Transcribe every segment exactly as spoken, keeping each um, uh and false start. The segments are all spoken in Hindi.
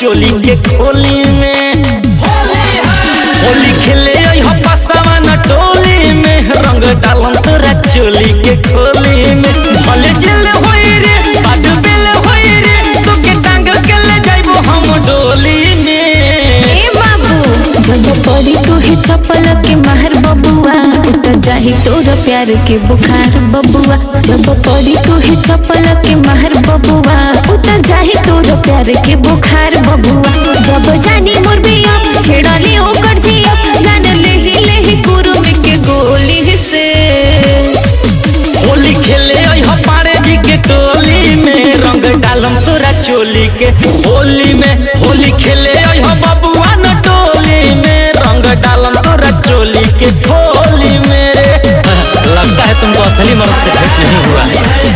चोली के खोली में होली खेले पसावा न टोली में रंग डालन तोरा चोली के खोली में भले जेल होई रे बाद बेल होई रे तो के टांग के ले जाइबो हम डोली में। ए बाबू जब पड़ी तू ही चपल के माहर बबुआ उतर जाहि तोरा प्यार के बुखार बबुआ। जब पड़ी तू ही चपल के माहर बबुआ उतर जाहि तोरा प्यार के बुखार बबुआ। जब जानी मोर बिया छेड़ली ओकर जिया जान लेही लेही गुरु में के गोली से होली खेले आई हो पारे जी के टोली में रंग डालम तोरा चोली के होली में होली खेले आई हो बबुआ न टोली में रंग डालम तोरा चोली के होली में। लगता है तुमको असली मर्द से भेंट नहीं हुआ है।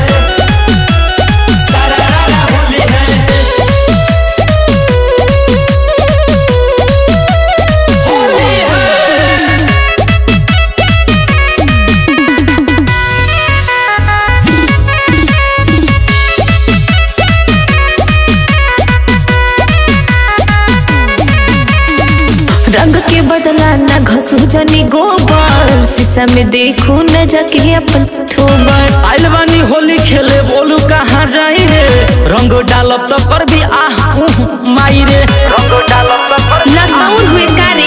रंग के बदला ना घसू जनी गोबर शीशा में देखू न जाके अपन थोबर। आइल बानी होली खेले बोलू कहाँ जाई रे रंग डालब तो कर भी आह माई रे रंग डालब तो कर ना कौन हुए कारी।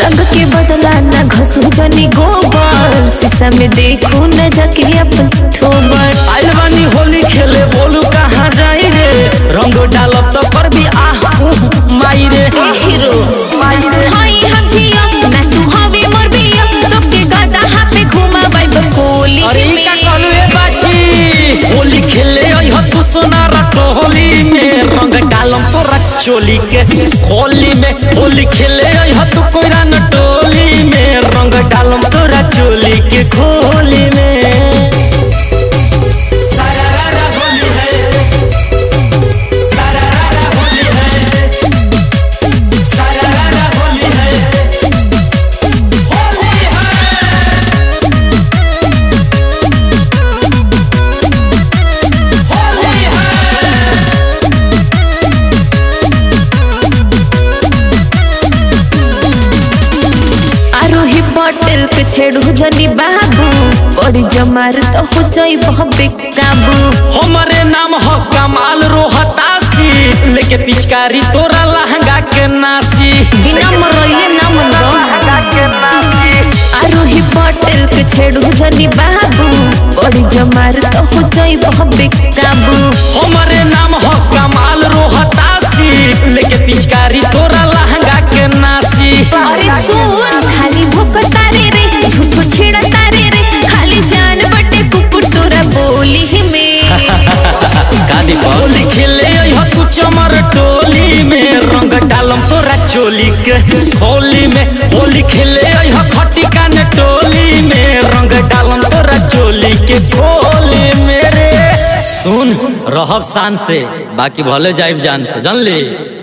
रंग के बदला ना घसू जनी गोबर शीशा में देखू न जाके अपन थोबर। आइल बानी होली खेले बोलू कहाँ जाई रे रंग डालब तो कर भी आह माई रे हीरो चोली के होली में होली खेले आई हो तू कोई रान टोली में रंग डालम तोरा चोली के खोली में। सारारा होली है सारारा होली है सारारा होली है होली है होली है। पटेल के छेड़ू जनी बाबू बड़ी जमार तो हो जाई बहबे काबू। हमारे नाम हो कमाल रोहतासी लेके पिचकारी तोरा लहंगा के नासी बिना मरइले नाम लो लहंगा के नासी। आरोही पटेल के छेड़ू जनी बाबू बड़ी जमार तो हो जाई बहबे काबू। हमारे नाम हो कमाल रोहतासी लेके पिचकारी तोरा लहंगा के नासी। अरे सुन खाली तारे रे झूठ छेड़ा तारे रे खाली जान बटे कुकुर तोरा बोली ही में गादी बोली खेले आई हो तू चमर टोली में रंग डालम तोरा चोली के होली में होली खेले आई हो खटी कान टोली में रंग डालम तोरा चोली के होली में। सुन रहब शान से बाकी भले जाइब जान से जानली।